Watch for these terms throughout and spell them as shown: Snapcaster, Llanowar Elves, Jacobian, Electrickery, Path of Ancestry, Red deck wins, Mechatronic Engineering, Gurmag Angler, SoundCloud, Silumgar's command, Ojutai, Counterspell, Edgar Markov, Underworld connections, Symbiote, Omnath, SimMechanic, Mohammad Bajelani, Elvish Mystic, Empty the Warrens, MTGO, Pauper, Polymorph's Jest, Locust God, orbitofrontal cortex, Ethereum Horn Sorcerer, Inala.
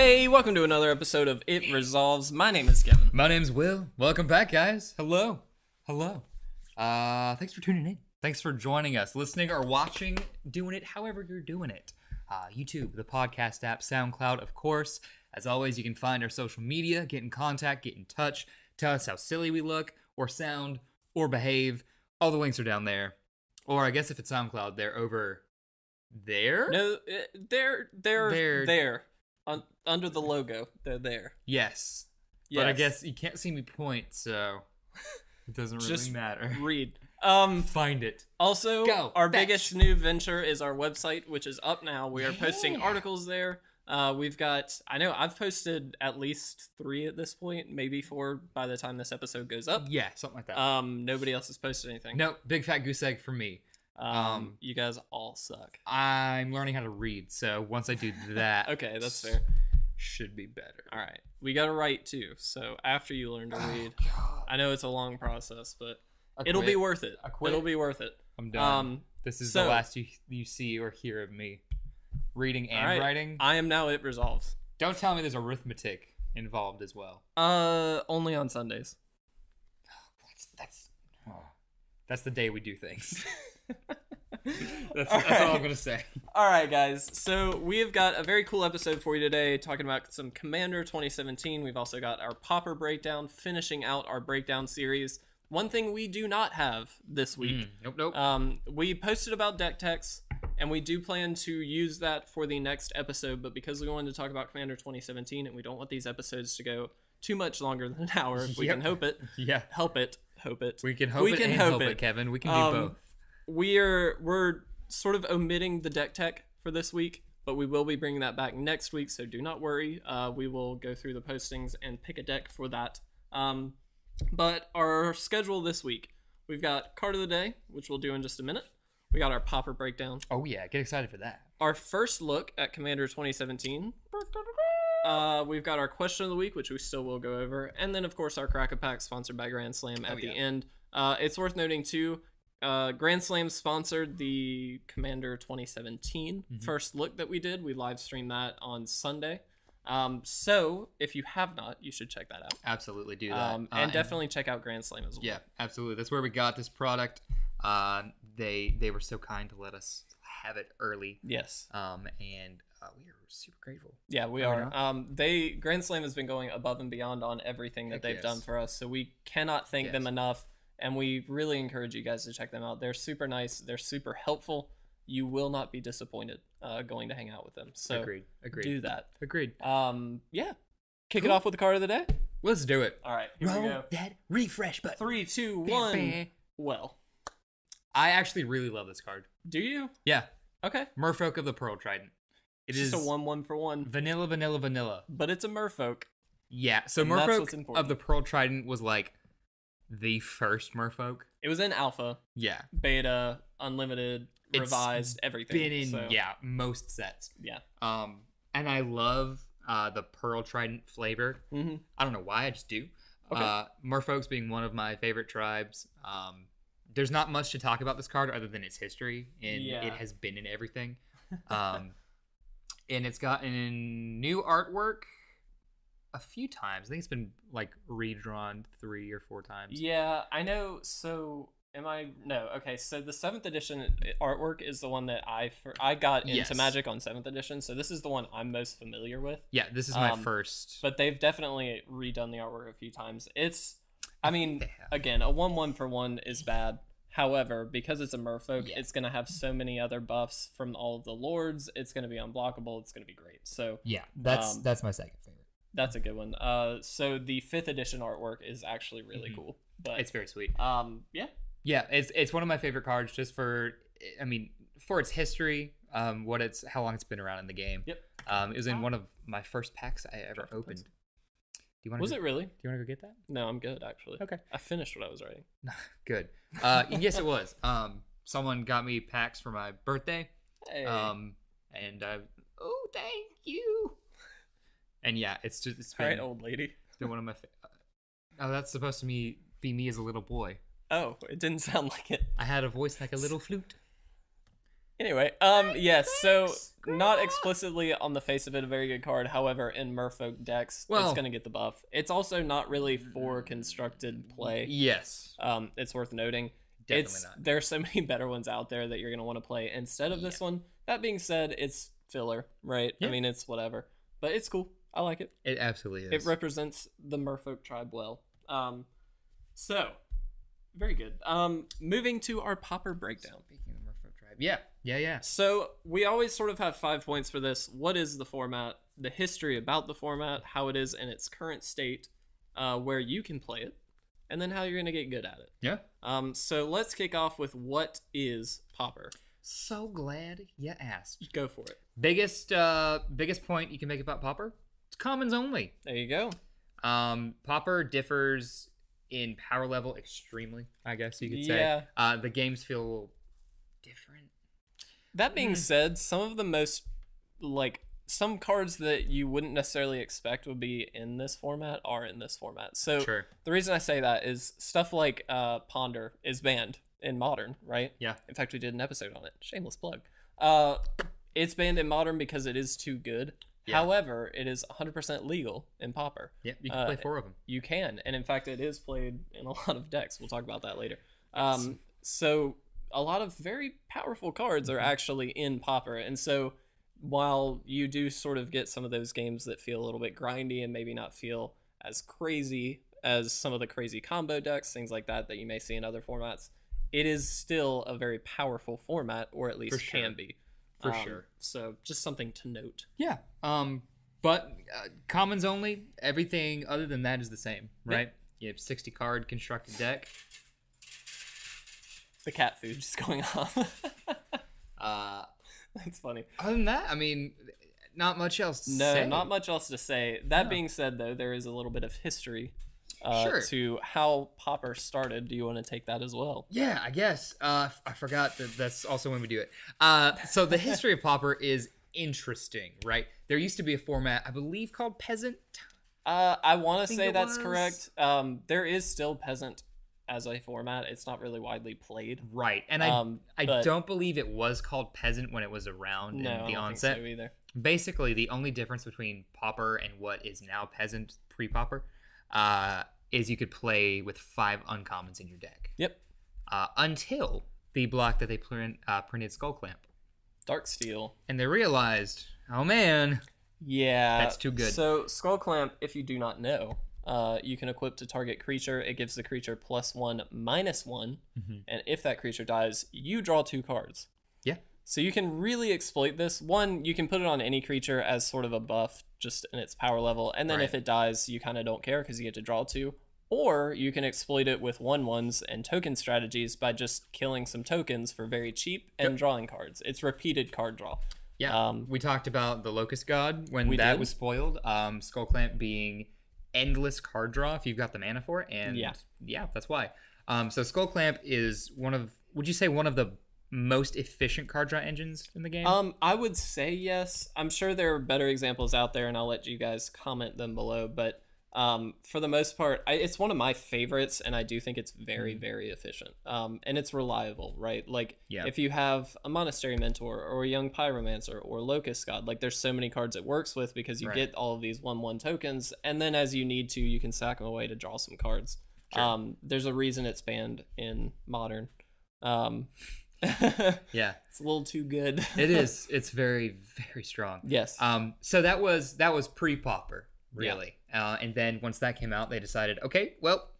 Hey, welcome to another episode of It Resolves. My name is Kevin. My name's Will. Welcome back, guys. Hello. Hello. Thanks for tuning in. Thanks for joining us, listening or watching, doing it however you're doing it. YouTube, the podcast app, SoundCloud, of course. As always, you can find our social media, get in contact, get in touch, tell us how silly we look, or sound, or behave. All the links are down there. Or I guess if it's SoundCloud, they're over there? No, they're there. Under the logo, they're there. Yes. But I guess you can't see me point, so it doesn't really matter. Read. Find it. Also, biggest new venture is our website, which is up now. We are posting articles there. We've got, I know I've posted at least 3 at this point, maybe 4 by the time this episode goes up. Yeah, something like that. Nobody else has posted anything. No, big fat goose egg for me. You guys all suck. I'm learning how to read, so once I do that... Okay, that's fair. Should be better. All right. We got to write, too, so after you learn to read. God. I know it's a long process, but it'll be worth it. It'll be worth it. I'm done. This is the last you see or hear of me. Reading and writing. I am now It Resolves. Don't tell me there's arithmetic involved as well. Only on Sundays. That's the day we do things. That's all I'm gonna say. All right, guys. So we have got a very cool episode for you today, talking about some Commander 2017. We've also got our Pauper breakdown, finishing out our breakdown series. One thing we do not have this week. Nope. We posted about deck techs, and we do plan to use that for the next episode. But because we wanted to talk about Commander 2017, and we don't want these episodes to go too much longer than an hour, if we can hope it. We can hope we it can and hope it, Kevin. We can do both. We're sort of omitting the deck tech for this week, but we will be bringing that back next week, so do not worry. We will go through the postings and pick a deck for that. But our schedule this week, we've got Card of the Day, which we'll do in just a minute. We got our Pauper breakdown. Oh yeah, get excited for that. Our first look at Commander 2017. We've got our Question of the Week, which we still will go over. And then, of course, our Crack-A-Pack, sponsored by Grand Slam at the end. It's worth noting, too, Grand Slam sponsored the Commander 2017 first look that we did. We live streamed that on Sunday. So if you have not, you should check that out. Absolutely do that. And definitely check out Grand Slam as well. Yeah, absolutely. That's where we got this product. They were so kind to let us have it early. Yes. And we are super grateful. Yeah, we are. Grand Slam has been going above and beyond on everything that they've done for us. So we cannot thank them enough. And we really encourage you guys to check them out. They're super nice. They're super helpful. You will not be disappointed going to hang out with them. So Agreed. Do that. Agreed. Yeah. Kick it off with the Card of the Day. Let's do it. All right. Here we go. That refresh button. 3, 2, 1. Bam. Well. I actually really love this card. Do you? Yeah. Okay. Merfolk of the Pearl Trident. It's just a 1/1 for 1. Vanilla. But it's a Merfolk. Yeah. So and Merfolk of the Pearl Trident was like the first Merfolk. It was in alpha, beta, unlimited, revised, everything. Been in most sets. Yeah. And I love the Pearl Trident flavor. I don't know why, I just do. Okay. Merfolks being one of my favorite tribes. There's not much to talk about this card other than its history, and it has been in everything. And it's gotten new artwork a few times. I think it's been like redrawn 3 or 4 times. Yeah, I know. So am I? No. Okay. So the 7th edition artwork is the one that I got into Magic on 7th edition. So this is the one I'm most familiar with. Yeah, this is my first. But they've definitely redone the artwork a few times. Again, a 1/1 for 1 is bad. However, because it's a Merfolk, it's going to have so many other buffs from all of the lords. It's going to be unblockable. It's going to be great. So yeah, that's my second favorite. That's a good one. So the 5th edition artwork is actually really cool. But it's very sweet. It's one of my favorite cards just for its history, how long it's been around in the game. Yep. It was in one of my first packs I ever opened. Do you want to go get that? No, I'm good actually. Okay. I finished what I was writing. Good. Yes, it was. Someone got me packs for my birthday. Hey. Thank you. And yeah, it's just it's been, all right, old lady. One of my. That's supposed to be me as a little boy. Oh, it didn't sound like it. I had a voice like a little flute. Anyway, yes, so not explicitly on the face of it a very good card. However, in Merfolk decks, it's going to get the buff. It's also not really for constructed play. Yes. It's worth noting. Definitely not. There are so many better ones out there that you're going to want to play instead of this one. That being said, it's filler, right? Yeah. I mean, it's whatever. But it's cool. I like it. It absolutely is. It represents the Merfolk tribe well. So, very good. Moving to our Pauper breakdown. Speaking of Merfolk tribe. Yeah. So, we always sort of have 5 points for this. What is the format? The history about the format, how it is in its current state, where you can play it, and then how you're going to get good at it. Yeah. So, let's kick off with what is Pauper. So glad you asked. Go for it. Biggest point you can make about Pauper? It's commons only. There you go. Pauper differs in power level extremely, I guess you could say. Yeah. The games feel a little different. That being said, some of the most, like, some cards that you wouldn't necessarily expect would be in this format are in this format. So the reason I say that is stuff like Ponder is banned in Modern, right? Yeah. In fact, we did an episode on it. Shameless plug. It's banned in Modern because it is too good. Yeah. However, it is 100% legal in Pauper. Yeah, you can play 4 of them. You can, and in fact, it is played in a lot of decks. We'll talk about that later. So a lot of very powerful cards are actually in Pauper, and so while you do sort of get some of those games that feel a little bit grindy and maybe not feel as crazy as some of the crazy combo decks, things like that, that you may see in other formats, it is still a very powerful format, or at least can be. For sure. So just something to note. Yeah. But commons only, everything other than that is the same, right? Yep. You have 60 card constructed deck. The cat food just going off. That's funny. Other than that, I mean, not much else to say. No, not much else to say. That being said, though, there is a little bit of history to how Pauper started. Do you want to take that as well? Yeah, I guess. I forgot that that's also when we do it. So the history of Pauper is interesting, right? There used to be a format, I believe, called Peasant. I want to say that's correct. There is still Peasant as a format. It's not really widely played. Right, and I don't believe it was called Peasant when it was around in the onset. No, I don't think so either. Basically, the only difference between Pauper and what is now Peasant pre-Pauper is you could play with 5 uncommons in your deck. Yep. Until the block that they printed Skullclamp. Darksteel. And they realized, oh man, yeah, that's too good. So Skullclamp, if you do not know, you can equip to target creature. It gives the creature +1/-1, and if that creature dies, you draw 2 cards. Yeah. So you can really exploit this. One, you can put it on any creature as sort of a buff just in its power level. And then if it dies, you kind of don't care because you get to draw 2. Or you can exploit it with 1/1s and token strategies by just killing some tokens for very cheap and drawing cards. It's repeated card draw. Yeah, we talked about the Locust God when that was spoiled. Skullclamp being endless card draw if you've got the mana for it. And yeah that's why. So Skullclamp is one of, would you say one of the most efficient card draw engines in the game? I would say yes. I'm sure there are better examples out there, and I'll let you guys comment them below. But for the most part, it's one of my favorites, and I do think it's very, very efficient. And it's reliable, right? Like if you have a Monastery Mentor or a Young Pyromancer or Locust God, like there's so many cards it works with because you get all of these 1/1 tokens, and then as you need to, you can sack them away to draw some cards. There's a reason it's banned in Modern. Yeah, it's a little too good. It is. It's very, very strong. Yes. So that was pre-Pauper, really. Yeah. And then once that came out, they decided, okay, well,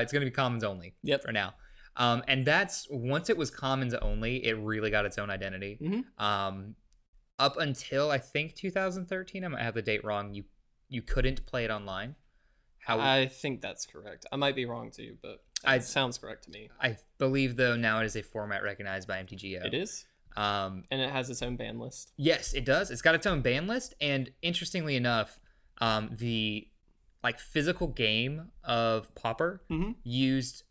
it's gonna be commons only. Yep. For now. And that's, once it was commons only, it really got its own identity. Up until I think 2013, I might have the date wrong. You couldn't play it online. I think that's correct. I might be wrong too, but it sounds correct to me. I believe, though, now it is a format recognized by MTGO. It is? And it has its own ban list. Yes, it does. It's got its own ban list. And interestingly enough, the physical game of Pauper used...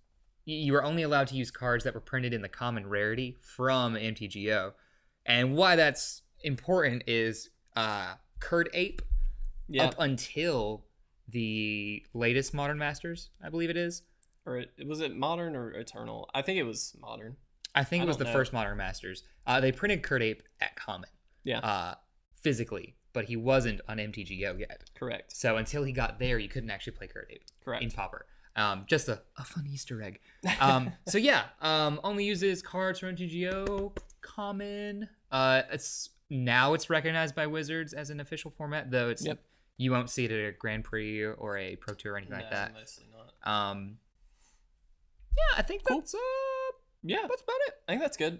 You were only allowed to use cards that were printed in the common rarity from MTGO. And why that's important is Kird Ape, up until the latest Modern Masters, I believe it is. Or was it Modern or Eternal? I think it was Modern. I think it was the first Modern Masters. They printed Kird Ape at Common. Yeah. Physically, but he wasn't on MTGO yet. Correct. So until he got there, you couldn't actually play Kird Ape. Correct. In Pauper. Just a fun Easter egg. So yeah, only uses cards from MTGO Common. It's recognized by Wizards as an official format, though it's you won't see it at a Grand Prix or a Pro Tour or anything like that. Mostly not. Yeah, I think that's that's about it. I think that's good.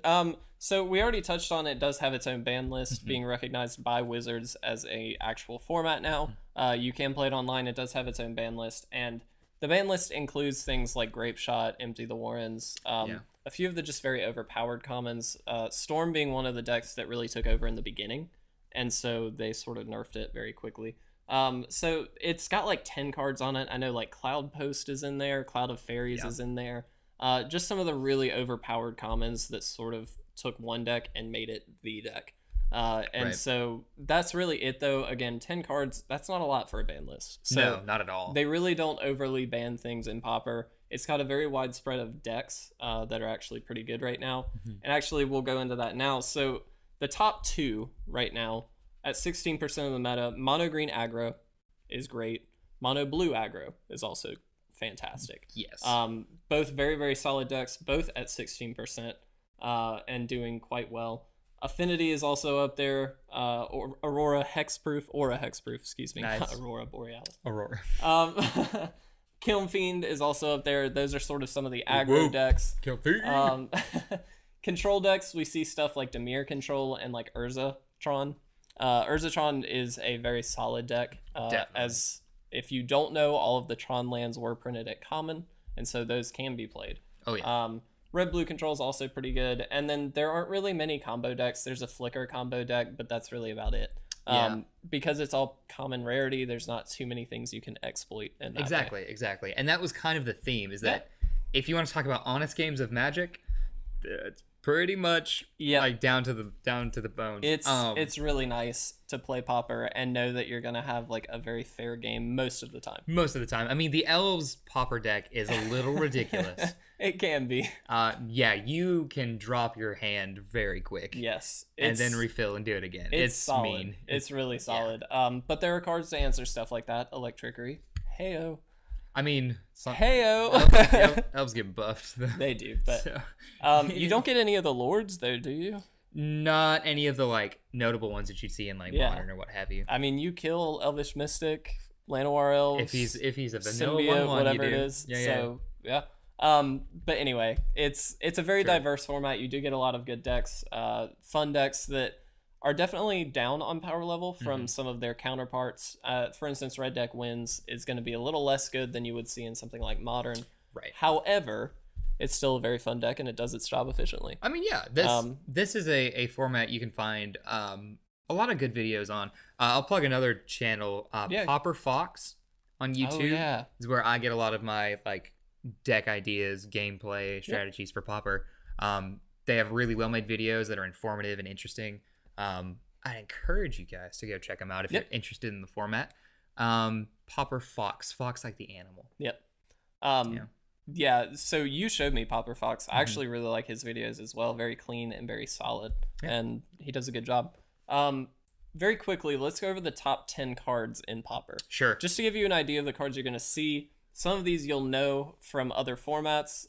So we already touched on it. Does have its own ban list, being recognized by Wizards as a actual format now. You can play it online. It does have its own ban list, and the ban list includes things like Grape Shot, Empty the Warrens, a few of the just very overpowered commons, Storm being one of the decks that really took over in the beginning, and so they sort of nerfed it very quickly. So it's got like 10 cards on it. I know like Cloud Post is in there, Cloud of Fairies is in there. Just some of the really overpowered commons that sort of took one deck and made it the deck. So that's really it, though. Again, 10 cards, that's not a lot for a ban list. So no, not at all. They really don't overly ban things in Pauper. It's got a very wide spread of decks that are actually pretty good right now. And actually, we'll go into that now. So the top two right now, at 16% of the meta, Mono Green Aggro is great. Mono Blue Aggro is also fantastic. Yes. Both very, very solid decks, both at 16% and doing quite well. Affinity is also up there. Aurora Hexproof, excuse me. Nice. Not Aurora Borealis. Kiln Fiend is also up there. Those are sort of some of the aggro decks. Kiln Fiend. Control decks, we see stuff like Dimir Control and like Urza Tron. Urza Tron is a very solid deck. As if you don't know, all of the Tron lands were printed at Common, and so those can be played. Oh, yeah. Red-blue control is also pretty good. And then there aren't really many combo decks. There's a Flicker combo deck, but that's really about it. Because it's all common rarity, there's not too many things you can exploit in that way. Exactly. And that was kind of the theme, is that if you want to talk about honest games of Magic, it's pretty much like down to the bone. It's really nice to play Pauper and know that you're gonna have like a very fair game most of the time. I mean, the Elves Pauper deck is a little ridiculous. It can be. You can drop your hand very quick. Yes. And then refill and do it again. It's solid. Mean. It's really solid. Yeah. But there are cards to answer stuff like that. Electrickery. Heyo. I mean, elves get buffed. Though. They do, but you don't get any of the lords, though, do you? Not any of the like notable ones that you'd see in like Modern or what have you. I mean, you kill Elvish Mystic, Llanowar Elves, if he's a vanilla symbiote, whatever it is. But anyway, it's a very diverse format. You do get a lot of good decks, fun decks that are definitely down on power level from some of their counterparts. For instance, Red Deck Wins is going to be a little less good than you would see in something like Modern. Right. However, it's still a very fun deck, and it does its job efficiently. I mean, yeah, this is a format you can find a lot of good videos on. I'll plug another channel, Pauper Fox on YouTube. Oh, yeah. Is where I get a lot of my like deck ideas, gameplay, strategies for Pauper. They have really well-made videos that are informative and interesting. I encourage you guys to go check them out if you're interested in the format. Pauper Fox like the animal. So you showed me Pauper Fox. I actually really like his videos as well. Very clean and very solid, and he does a good job. Very quickly, let's go over the top 10 cards in Pauper. Sure. Just to give you an idea of the cards you're going to see. Some of these you'll know from other formats,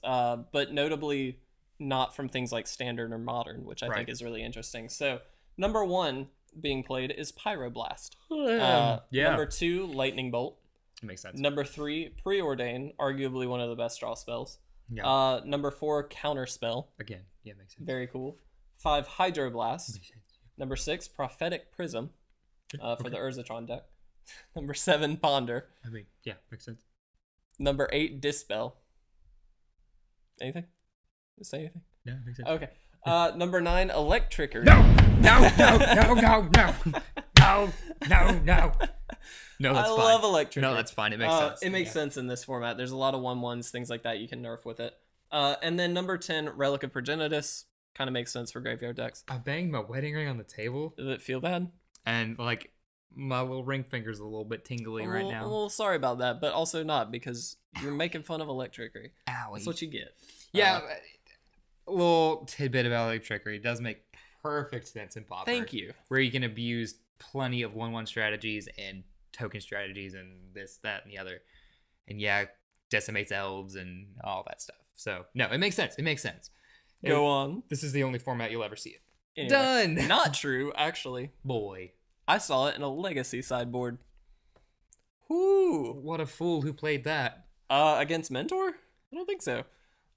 but notably not from things like Standard or Modern, which I think is really interesting. So number 1 being played is Pyroblast. Number 2, Lightning Bolt. It makes sense. Number 3, Preordain, arguably one of the best draw spells. Yeah. Number 4, Counterspell. Again, yeah, makes sense. Very cool. 5, Hydroblast. Makes sense. Number 6, Prophetic Prism for the Urzatron deck. Number 7, Ponder. I mean, yeah, makes sense. Number 8, Dispel. Anything? Just say anything? No, makes sense. Okay. Number 9, Electrickery. No, that's fine. I love Electrickery. No, that's fine. It makes sense. It makes sense in this format. There's a lot of 1/1s, things like that. You can nerf with it. And then number 10, Relic of Progenitus. Kind of makes sense for graveyard decks. I banged my wedding ring on the table. Does it feel bad? And like my little ring finger's a little bit tingly right now. I'm a little sorry about that, but also not, because you're making fun of Electrickery. Ow. That's what you get. Yeah. little tidbit about Electrickery does make perfect sense in Pauper. Thank you. Where you can abuse plenty of 1/1 strategies and token strategies and this, that, and the other. And yeah, decimates elves and all that stuff. So, no, it makes sense. It makes sense. Go on. This is the only format you'll ever see it. Anyway, done. Not true, actually. Boy. I saw it in a Legacy sideboard. Whoo. What a fool who played that. Against Mentor? I don't think so.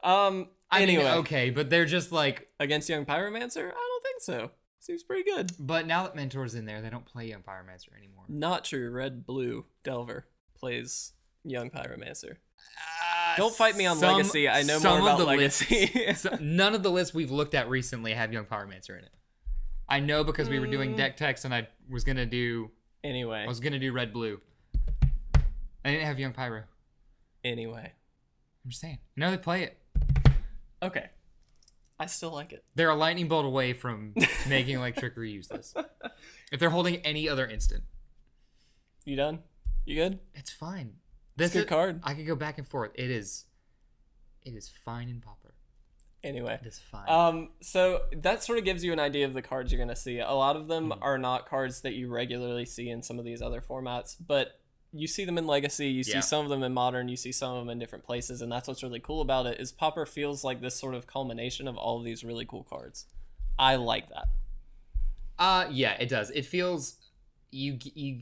Anyway, I mean, okay, but they're just like... Against Young Pyromancer? I don't think so. Seems pretty good. But now that Mentor's in there, they don't play Young Pyromancer anymore. Not true. Red, blue, Delver plays Young Pyromancer. Don't fight me on Legacy. I know more about Legacy. None of the lists we've looked at recently have Young Pyromancer in it. I know because we were doing deck techs and I was going to do... Anyway. I was going to do red, blue. I didn't have Young Pyro. Anyway. I'm just saying. No, they play it. Okay. I still like it. They're a lightning bolt away from making Electrickery useless. If they're holding any other instant. You done? You good? It's fine. This is a good card. I could go back and forth. It is fine in Pauper. Anyway. It is fine. So that sort of gives you an idea of the cards you're gonna see. A lot of them are not cards that you regularly see in some of these other formats, but you see them in Legacy, you see some of them in Modern, you see some of them in different places, and that's what's really cool about it, is Pauper feels like this sort of culmination of all of these really cool cards. I like that. Yeah, it does. It feels, you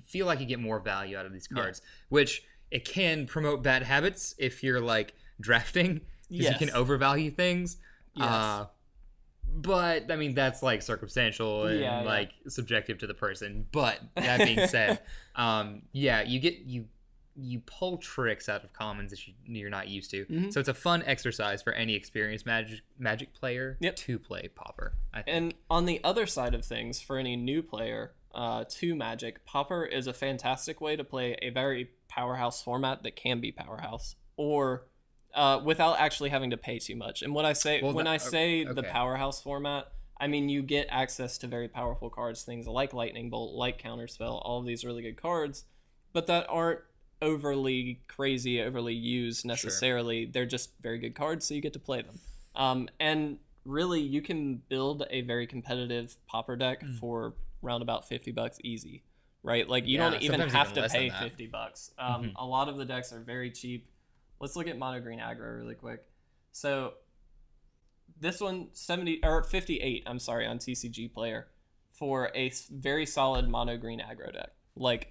feel like you get more value out of these cards, which it can promote bad habits if you're, like, drafting, because you can overvalue things. Yes. But, I mean, that's, like, circumstantial and, subjective to the person. But, that being said, you pull tricks out of commons that you're not used to. Mm-hmm. So, it's a fun exercise for any experienced Magic player to play Pauper, I think. And on the other side of things, for any new player to Magic, Pauper is a fantastic way to play a very powerhouse format that can be powerhouse, or... without actually having to pay too much. And what I say the powerhouse format, I mean you get access to very powerful cards, things like Lightning Bolt, like Counterspell, all of these really good cards, but that aren't overly crazy, overly used necessarily. Sure. They're just very good cards, so you get to play them. And really, you can build a very competitive Pauper deck for around about $50 easy, right? Like you don't even have to pay $50. A lot of the decks are very cheap. Let's look at Mono Green Aggro really quick. So this one, 58, I'm sorry, on TCG Player for a very solid Mono Green Aggro deck. Like,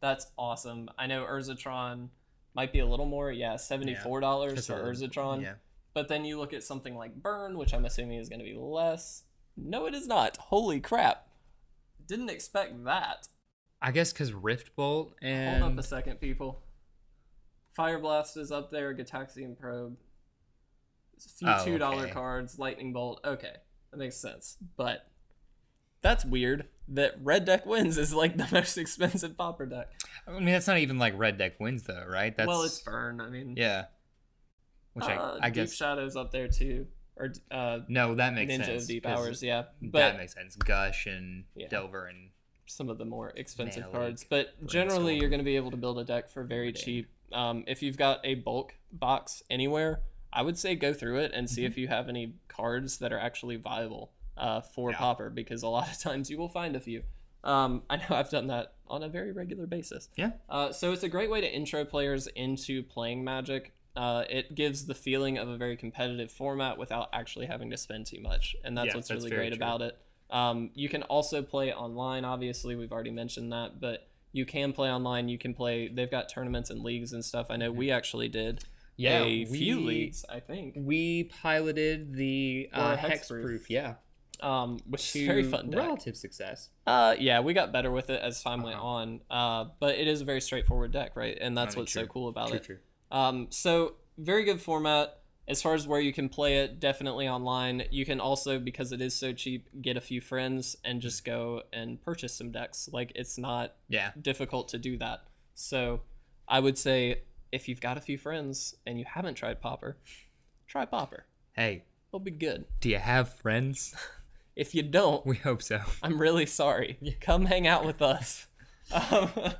that's awesome. I know Urza Tron might be a little more, $74 for Urza Tron. Yeah. But then you look at something like Burn, which I'm assuming is going to be less. No, it is not. Holy crap. Didn't expect that. I guess because Rift Bolt and... Hold up a second, people. Fire Blast is up there, Gataxian Probe, a few $2 cards, Lightning Bolt. Okay, that makes sense. But that's weird that Red Deck Wins is like the most expensive Pauper deck. I mean, that's not even like Red Deck Wins though, right? That's... Well, it's Burn, I mean. Yeah. Which I guess... Deep Shadow's up there too. Or no, that makes sense. Ninja of Deep Hours, But that makes sense. Gush and Delver and... Some of the more expensive cards. But generally, you're going to be able to build a deck for very cheap. If you've got a bulk box anywhere, I would say go through it and see if you have any cards that are actually viable for Pauper, because a lot of times you will find a few. I know I've done that on a very regular basis. Yeah. So it's a great way to intro players into playing Magic. It gives the feeling of a very competitive format without actually having to spend too much, and that's really great about it. You can also play online. Obviously, we've already mentioned that, but... You can play online. You can play. They've got tournaments and leagues and stuff. I know we actually did few leagues, I think. We piloted the Hexproof, which is very fun deck. Relative success. We got better with it as time went on. But it is a very straightforward deck, right? And that's what's so cool about it. So very good format. As far as where you can play it, definitely online. You can also, because it is so cheap, get a few friends and just go and purchase some decks. Like, it's not difficult to do that. So, I would say, if you've got a few friends and you haven't tried Pauper, try Pauper. Hey. It'll be good. Do you have friends? If you don't... We hope so. I'm really sorry. Come hang out with us. And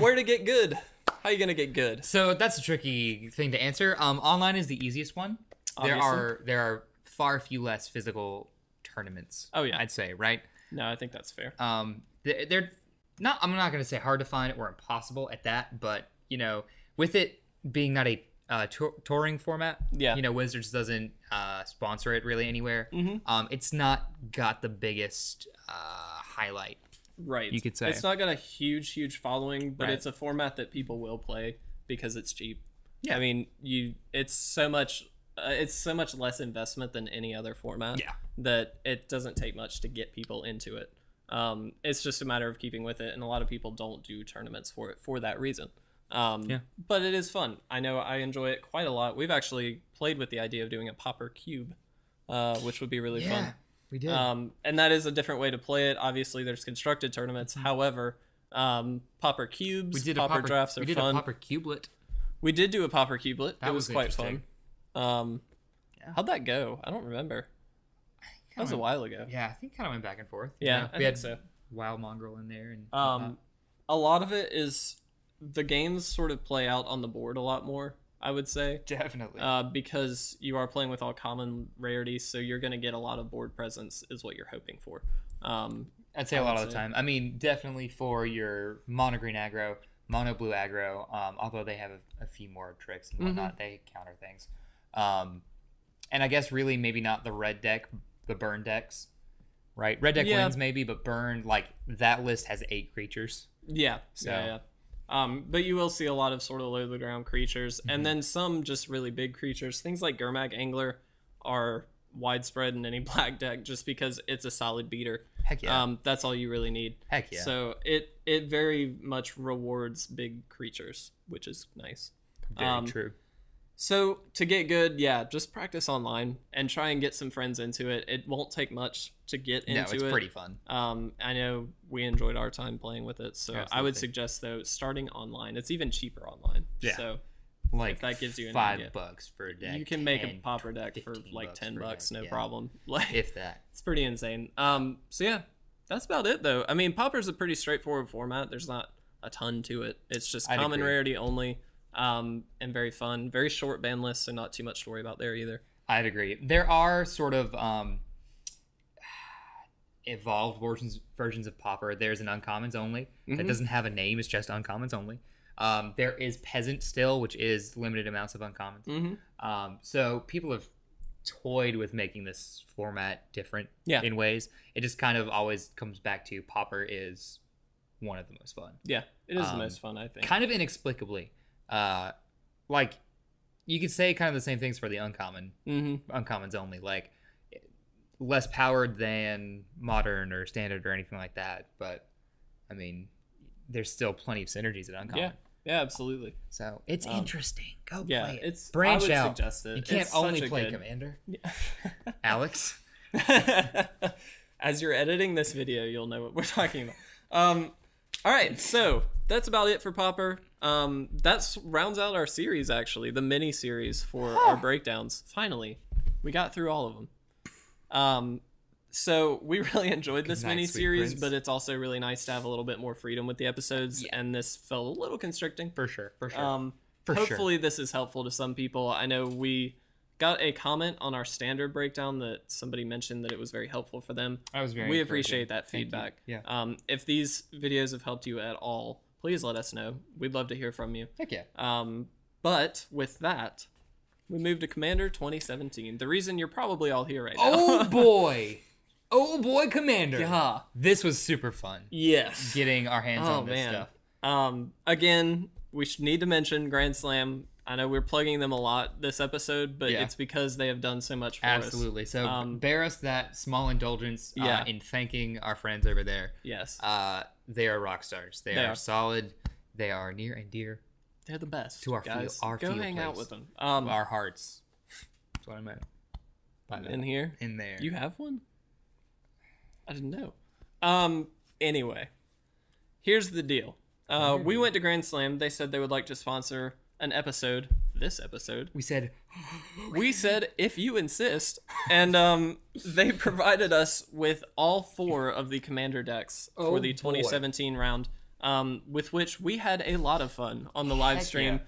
where to get good. How are you going to get good? So that's a tricky thing to answer. Online is the easiest one. obviously. There are far few less physical tournaments. Oh yeah, I'd say, right? No, I think that's fair. They're not. I'm not going to say hard to find or impossible at that, but you know, with it being not a touring format, yeah, you know, Wizards doesn't sponsor it really anywhere. Mm-hmm. It's not got the biggest highlight, right? You could say it's not got a huge following, but right, it's a format that people will play because it's cheap. Yeah, I mean, it's so much less investment than any other format. Yeah, that it doesn't take much to get people into it. It's just a matter of keeping with it, and a lot of people don't do tournaments for it for that reason. Yeah, but it is fun. I know I enjoy it quite a lot. We've actually played with the idea of doing a Pauper cube, which would be really fun. We did. And that is a different way to play it. Obviously, there's constructed tournaments. Mm-hmm. However, Pauper cubes, Pauper drafts are fun. We did a Pauper cubelet. We did do a Pauper cubelet. That was quite fun. Yeah. How'd that go? I don't remember. That was a while ago. Yeah, I think kind of went back and forth. Yeah, we had Wild Mongrel in there, and a lot of it is the games sort of play out on the board a lot more, I would say. Definitely, because you are playing with all common rarities, so you're going to get a lot of board presence, is what you're hoping for. I'd say a lot of the time. I mean, definitely for your mono green aggro, mono blue aggro. Although they have a few more tricks and whatnot, they counter things. And I guess really maybe not the red deck. The burn decks, right? Red deck wins maybe, but burn, like that list has 8 creatures. Yeah. So but you will see a lot of sort of low to the ground creatures, and then some just really big creatures. Things like Gurmag Angler are widespread in any black deck just because it's a solid beater. Heck yeah. That's all you really need. Heck yeah. So it very much rewards big creatures, which is nice. Very true. So to get good, just practice online and try and get some friends into it. It won't take much to get into it. No, it's pretty fun. I know we enjoyed our time playing with it, so I would suggest though starting online. It's even cheaper online. Yeah. So like if that gives you an idea, $5 for a deck. You can make a Pauper deck for like $10, no problem. Like if that. It's pretty insane. So yeah, that's about it though. I mean, Pauper's a pretty straightforward format. There's not a ton to it. It's just common rarity only. And very fun, very short ban list, so not too much to worry about there either. I'd agree. There are sort of evolved versions of Pauper. There's an uncommons only that doesn't have a name; it's just uncommons only. There is Peasant still, which is limited amounts of uncommons. So people have toyed with making this format different in ways. It just kind of always comes back to Pauper is one of the most fun. Yeah, it is the most fun, I think. Kind of inexplicably. Like you could say kind of the same things for the uncommon, uncommons only, like less powered than modern or standard or anything like that. But I mean, there's still plenty of synergies at uncommon. Yeah, absolutely. So it's interesting. Go play it. Branch out. You can't only play Commander. Alex, as you're editing this video, you'll know what we're talking about. All right, so that's about it for Pauper. That rounds out our series, actually, the mini series for our breakdowns. Finally, we got through all of them. So we really enjoyed this mini series, but it's also really nice to have a little bit more freedom with the episodes. Yeah. And this felt a little constricting. For sure. Hopefully this is helpful to some people. I know we got a comment on our standard breakdown that somebody mentioned that it was very helpful for them. We appreciate that feedback. Yeah. If these videos have helped you at all, please let us know. We'd love to hear from you. Heck yeah. But with that, we move to Commander 2017. The reason you're probably all here right now. Oh, boy. Oh, boy, Commander. Yeah. This was super fun. Yes. Getting our hands on this stuff. Again, we need to mention Grand Slam. I know we're plugging them a lot this episode, but it's because they have done so much for us. So bear us that small indulgence in thanking our friends over there. Yes. They are rock stars. They are solid. They are near and dear. They're the best. To our guys. Go hang out with them. Our hearts. That's what I meant. In there. You have one? I didn't know. Anyway, here's the deal. We went to Grand Slam. They said they would like to sponsor an episode. This episode. We said if you insist, and they provided us with all 4 of the Commander decks for the 2017 round, with which we had a lot of fun on the live stream.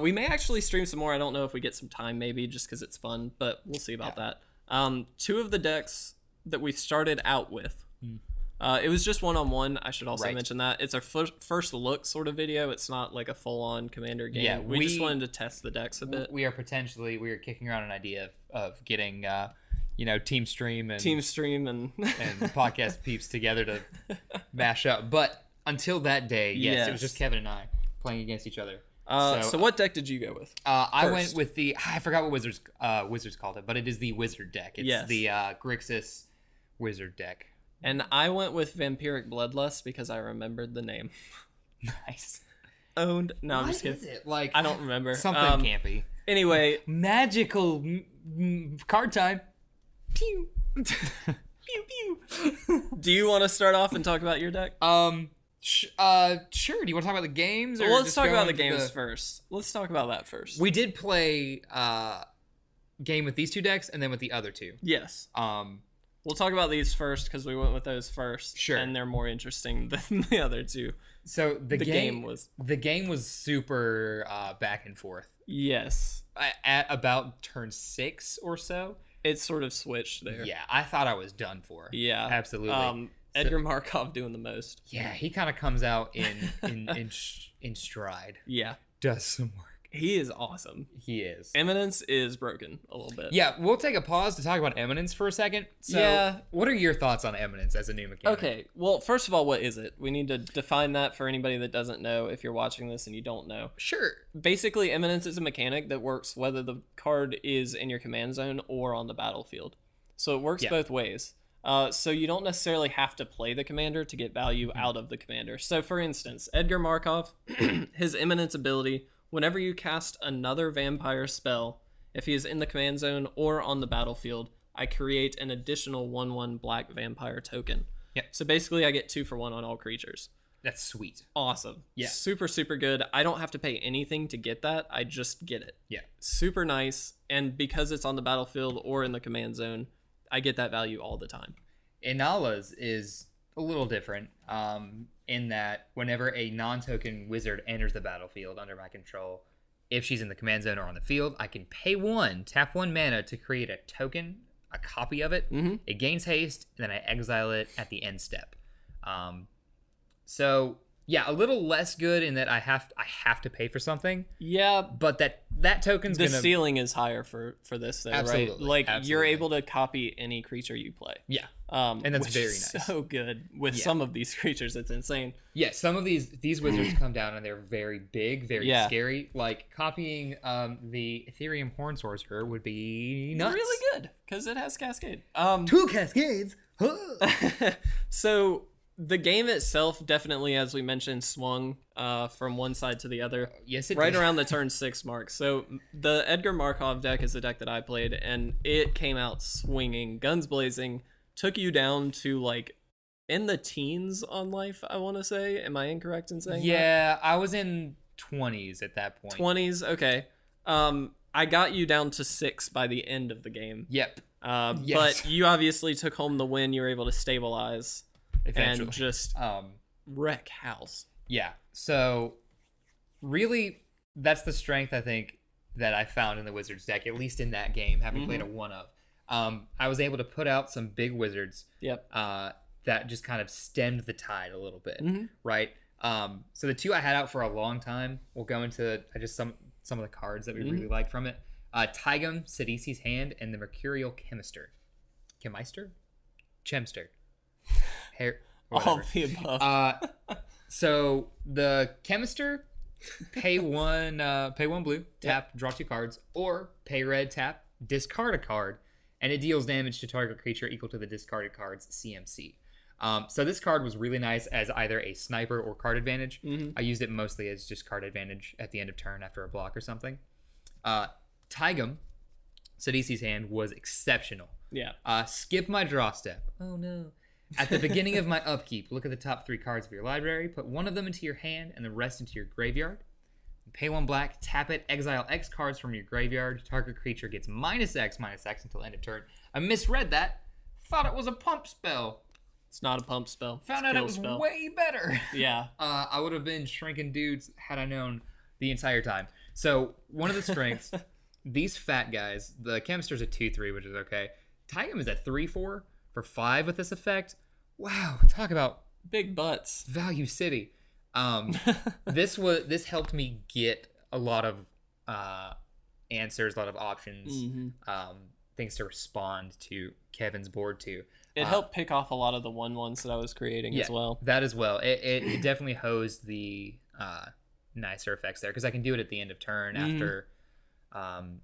We may actually stream some more. I don't know if we get some time, maybe, just because it's fun, but we'll see about that. Two of the decks that we started out with. It was just one-on-one. I should also mention that. It's our first look sort of video. It's not like a full-on Commander game. Yeah, we just wanted to test the decks a bit. We are kicking around an idea of getting, you know, Team Stream and podcast peeps together to mash up. But until that day, yes, it was just Kevin and I playing against each other. So what deck did you go with? I went with the... I forgot what Wizards called it, but it is the Wizard deck. It's the Grixis Wizard deck. And I went with Vampiric Bloodlust because I remembered the name. Nice. Owned. No, I'm just kidding. What is it? Like, I don't remember. Something campy. Anyway. Magical card time. Pew. Pew, pew. Do you want to start off and talk about your deck? Sure. Do you want to talk about the games? Or let's talk about the games first. Let's talk about that first. We did play game with these two decks and then with the other two. Yes. We'll talk about these first because we went with those first. Sure. And they're more interesting than the other two. So the game was super back and forth. Yes. At about turn 6 or so, it sort of switched there. Yeah, I thought I was done for. Yeah, absolutely. Edgar Markov doing the most. Yeah, he kind of comes out in stride. Yeah, does some work. He is awesome. He is. Eminence is broken a little bit. Yeah, we'll take a pause to talk about Eminence for a second. So, what are your thoughts on Eminence as a new mechanic? Okay, well, first of all, what is it? We need to define that for anybody that doesn't know, if you're watching this and you don't know. Sure. Basically, Eminence is a mechanic that works whether the card is in your command zone or on the battlefield. So it works both ways. So you don't necessarily have to play the commander to get value out of the commander. So, for instance, Edgar Markov, his Eminence ability... Whenever you cast another vampire spell, if he is in the command zone or on the battlefield, I create an additional 1/1 black vampire token. Yeah. So basically, I get 2 for 1 on all creatures. That's sweet. Awesome. Yeah. Super, super good. I don't have to pay anything to get that. I just get it. Yeah. Super nice. And because it's on the battlefield or in the command zone, I get that value all the time. Inala's is a little different. In that whenever a non-token wizard enters the battlefield under my control, if she's in the command zone or on the field, I can pay 1, tap 1 mana to create a token, a copy of it. It gains haste, and then I exile it at the end step. So yeah, a little less good in that I have to pay for something. Yeah, but that token's the ceiling is higher for this, though, absolutely, right? Like you're able to copy any creature you play. Yeah. And that's very nice. So good with some of these creatures, it's insane. Yeah, some of these wizards come down and they're very big, very scary. Like copying the Ethereum Horn Sorcerer would be nuts. Really good because it has Cascade. 2 Cascades. So the game itself definitely, as we mentioned, swung from one side to the other. Yes, it did. Around the turn 6 mark. So the Edgar Markov deck is the deck that I played, and it came out swinging, guns blazing. Took you down to like in the teens on life, I want to say. Am I incorrect in saying that? Yeah, I was in 20s at that point. 20s, okay. I got you down to 6 by the end of the game. Yep. But you obviously took home the win. You were able to stabilize eventually and just wreck house. Yeah. So really, that's the strength I think that I found in the Wizards deck, at least in that game, having played a 1-of. I was able to put out some big wizards that just kind of stemmed the tide a little bit, right? So the two I had out for a long time, we'll go into just some of the cards that we really liked from it. Taigam, Sidisi's Hand, and the Mercurial Chemister. Chemster. All the above. So the Chemister, pay one blue, tap, draw 2 cards, or pay red, tap, discard a card. And it deals damage to target creature equal to the discarded card's CMC. So this card was really nice as either a sniper or card advantage. I used it mostly as just card advantage at the end of turn after a block or something. Taigam, Sidisi's Hand, was exceptional. Yeah. Skip my draw step. Oh, no. At the beginning of my upkeep, look at the top 3 cards of your library. Put 1 of them into your hand and the rest into your graveyard. Pay 1 black, tap it, exile X cards from your graveyard. Target creature gets -X/-X until end of turn. I misread that. Thought it was a pump spell. It's not a pump spell. Found out it was way better. Yeah. I would have been shrinking dudes had I known the entire time. So one of the strengths, these fat guys, the Chemister's a 2/3, which is okay. Taigam is a 3/4 for 5 with this effect. Wow, talk about big butts. Value city. This helped me get a lot of answers, a lot of options, things to respond to Kevin's board to. It helped pick off a lot of the 1/1s that I was creating as well. That as well. It definitely hosed the nicer effects there, because I can do it at the end of turn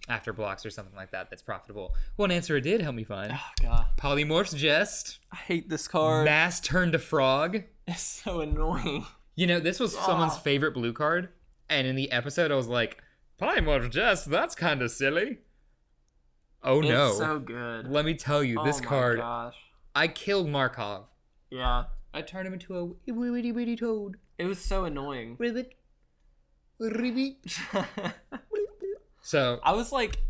after blocks or something like that that's profitable. One answer it did help me find. Oh, God. Polymorph's Jest. I hate this card. Mass turn to frog. It's so annoying. You know, this was someone's favorite blue card, and in the episode I was like, Polymorph's Jest, that's kind of silly. Oh, it's no. It's so good. Let me tell you, this card... Gosh. I killed Markov. Yeah. I turned him into a witty witty toad. It was so annoying. Ribbit. Ribbit. So I was like,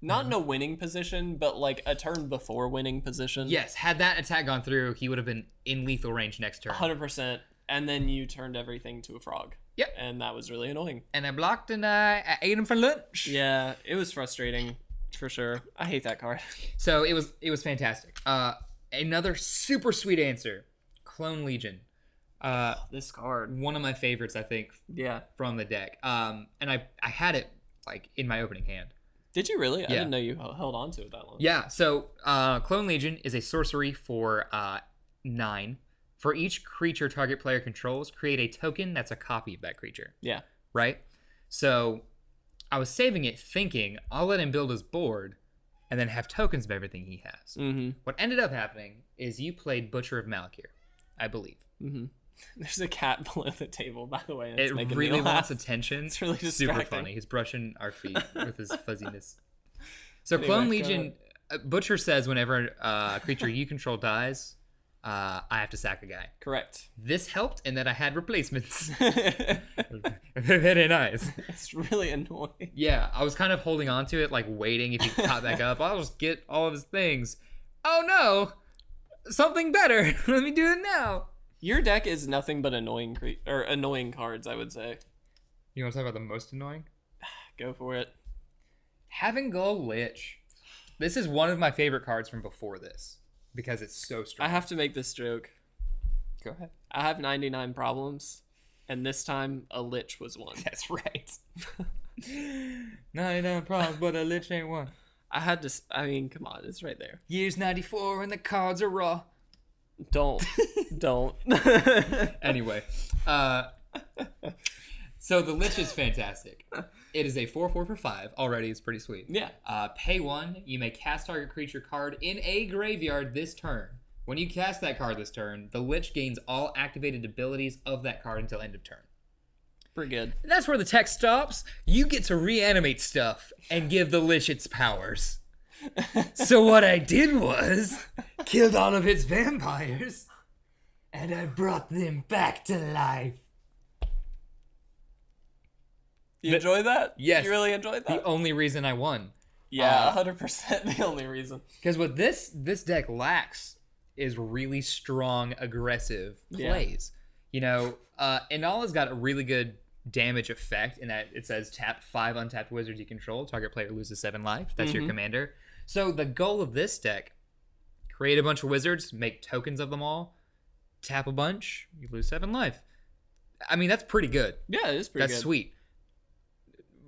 not in a winning position, but like a turn before winning position. Yes, had that attack gone through, he would have been in lethal range next turn. 100%. And then you turned everything to a frog. Yep. And that was really annoying. And I blocked and I ate him for lunch. Yeah, it was frustrating for sure. I hate that card. So it was fantastic. Another super sweet answer, Clone Legion. This card, one of my favorites, I think. Yeah. From the deck. And I had it like in my opening hand. Did you really? Yeah. I didn't know you held on to it that long. Yeah. So Clone Legion is a sorcery for 9. For each creature target player controls, create a token that's a copy of that creature. Yeah. Right. So I was saving it, thinking I'll let him build his board and then have tokens of everything he has. Mm-hmm. What ended up happening is you played Butcher of Malakir, I believe. Mm-hmm. There's a cat below the table, by the way. It really wants attention. It's really super funny. He's brushing our feet with his fuzziness. So anyway, Clone Legion, Butcher says whenever a creature you control dies, I have to sack a guy. Correct. This helped in that I had replacements. Very nice. It's really annoying. Yeah, I was kind of holding on to it, like waiting if he caught back up. I'll just get all of his things. Oh no, something better. Let me do it now. Your deck is nothing but annoying cards, I would say. You want to talk about the most annoying? Go for it. Having Go Lich. This is one of my favorite cards from before this, because it's so strong. I have to make this joke. Go ahead. I have 99 problems, and this time a lich was one. That's right. 99 problems, but a lich ain't one. Come on, it's right there. Year's 94 and the cards are raw. Don't. Anyway. So the lich is fantastic. It is a 4/4 for 5. Already it's pretty sweet. Yeah. Pay 1. You may cast target creature card in a graveyard this turn. When you cast that card this turn, the lich gains all activated abilities of that card until end of turn. Pretty good. And that's where the text stops. You get to reanimate stuff and give the lich its powers. So what I did was killed all of its vampires, and I brought them back to life. You enjoy that? Yes. You really enjoyed that? The only reason I won. Yeah, 100% the only reason. Because what this deck lacks is really strong, aggressive plays. Yeah. You know, Inala's got a really good damage effect in that it says tap 5 untapped wizards you control. Target player loses 7 life. That's your commander. So the goal of this deck, create a bunch of wizards, make tokens of them all, tap a bunch, you lose 7 life. I mean, that's pretty good. Yeah, it is pretty good. That's sweet.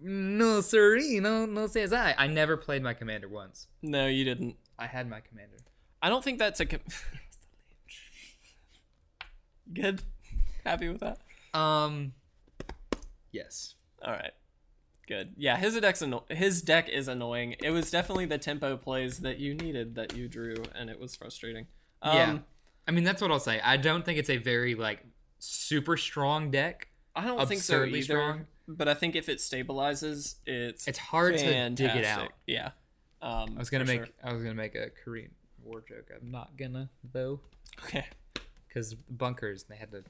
No, siree, no, says I. I never played my commander once. No, you didn't. I had my commander. I don't think that's a... Good? Happy with that? Yes. All right. Good. Yeah, his deck is annoying. It was definitely the tempo plays that you needed that you drew, and it was frustrating. Yeah. I mean, that's what I'll say. I don't think it's a very, like, super strong deck. I don't think so either. Strong. But I think if it stabilizes, it's hard fantastic. To dig it out. Yeah. I was gonna make a Korean War joke. I'm not gonna though. Okay. Because bunkers, they had to.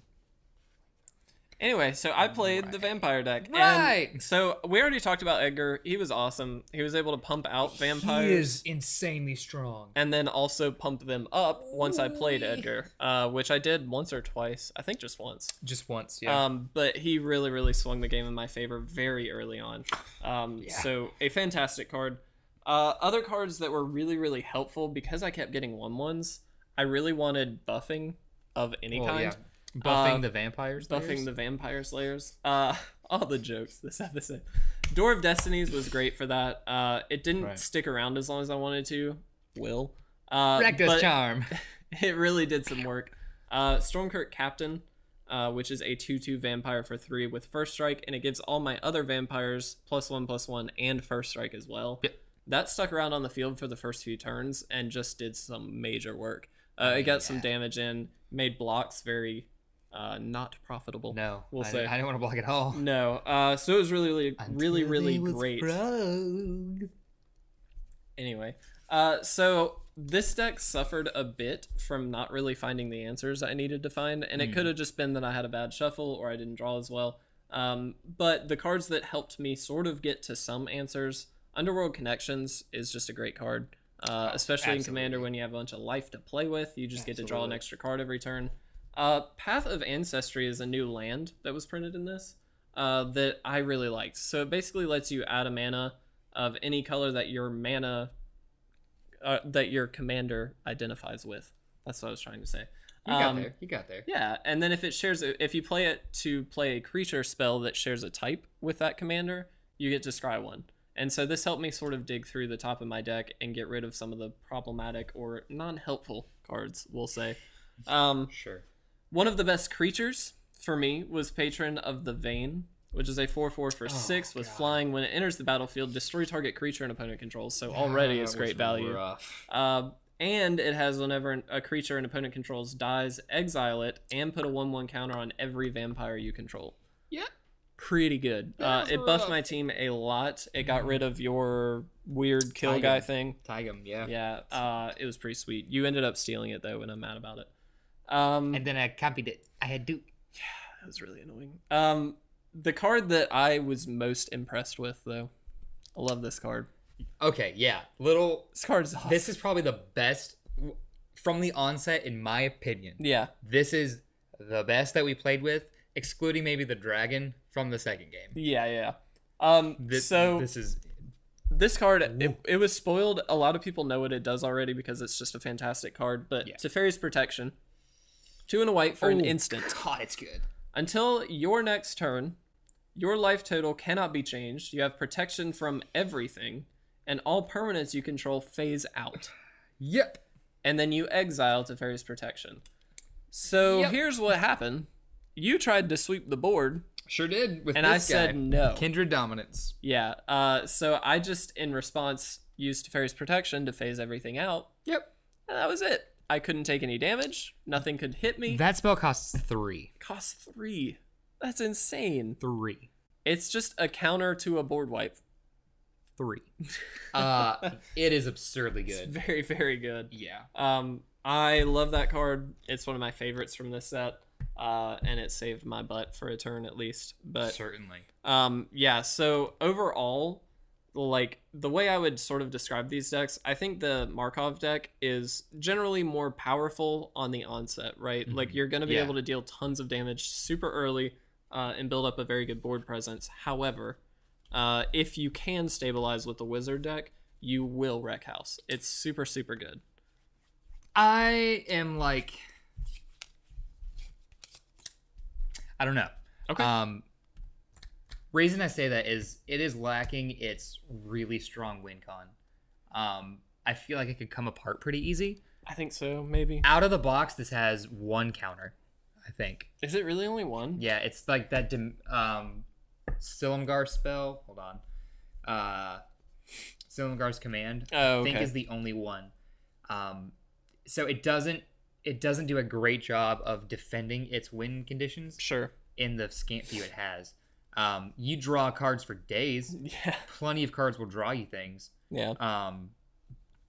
Anyway, so I played the vampire deck. Right. And so we already talked about Edgar. He was awesome. He was able to pump out vampires. He is insanely strong. And then also pump them up once I played Edgar, which I did once or twice. I think just once. Just once, yeah. But he really, really swung the game in my favor very early on. Yeah. So a fantastic card. Other cards that were really, really helpful, because I kept getting 1/1s, I really wanted buffing of any kind. Yeah. Buffing the vampires. Buffing the vampire slayers. All the jokes this episode. Door of Destinies was great for that. It didn't stick around as long as I wanted to. Will. Reckless Charm. It really did some work. Stormkirk Captain, which is a 2/2 vampire for 3 with first strike, and it gives all my other vampires +1/+1 and first strike as well. Yep. That stuck around on the field for the first few turns and just did some major work. It got some damage in, made blocks very. Not profitable. No, we'll say. I didn't want to block at all. No. So it was really great. Broke. Anyway, so this deck suffered a bit from not really finding the answers I needed to find, and it could have just been that I had a bad shuffle or I didn't draw as well. But the cards that helped me sort of get to some answers, Underworld Connections is just a great card, especially in Commander when you have a bunch of life to play with. You just get to draw an extra card every turn. Path of Ancestry is a new land that was printed in this that I really liked. So it basically lets you add a mana of any color that your mana that your commander identifies with. That's what I was trying to say. You got there. Yeah, and then if you play it to play a creature spell that shares a type with that commander, you get to scry one. And so this helped me sort of dig through the top of my deck and get rid of some of the problematic or non-helpful cards, we'll say. Sure. One of the best creatures for me was Patron of the Vein, which is a 4/4 for 6 with flying. When it enters the battlefield, destroy target creature and opponent controls. So already it's great value. And it has whenever a creature and opponent controls dies, exile it and put a 1/1 counter on every vampire you control. Yeah. Pretty good. It buffed my team a lot. It got rid of your weird kill guy thing. Taigam, yeah. Yeah. It was pretty sweet. You ended up stealing it though, and I'm mad about it. And then I copied it. I had Duke. Yeah, that was really annoying. The card that I was most impressed with, though, I love this card. Okay, yeah. This card's awesome. This is probably the best from the onset, in my opinion. Yeah. This is the best that we played with, excluding maybe the dragon from the second game. Yeah, yeah. This card, it was spoiled. A lot of people know what it does already because it's just a fantastic card, but Teferi's Protection. 2 and a white for an instant. God, it's good. Until your next turn, your life total cannot be changed. You have protection from everything, and all permanents you control phase out. Yep. And then you exile Teferi's Protection. So here's what happened. You tried to sweep the board. Sure did. With and this I guy. Said no. Kindred Dominance. Yeah. So I just, in response, used Teferi's Protection to phase everything out. Yep. And that was it. I couldn't take any damage. Nothing could hit me. That spell costs 3. Costs 3. That's insane. 3. It's just a counter to a board wipe. 3. It is absurdly good. It's very, very good. Yeah. I love that card. It's one of my favorites from this set. And it saved my butt for a turn at least. But certainly. Yeah, so overall, like the way I would sort of describe these decks, I think the Markov deck is generally more powerful on the onset, right? Mm-hmm. Like you're going to be able to deal tons of damage super early and build up a very good board presence. However, if you can stabilize with the Wizard deck, you will wreck house. It's super, super good. I am like, I don't know. Okay. Reason I say that is it is lacking its really strong win con. I feel like it could come apart pretty easy. I think so, maybe. Out of the box, this has 1 counter, I think. Is it really only 1? Yeah, it's like that Silumgar spell. Hold on. Silumgar's Command, I think, is the only one. So it doesn't do a great job of defending its win conditions. Sure. In the scant few it has. You draw cards for days. Yeah. Plenty of cards will draw you things. Yeah.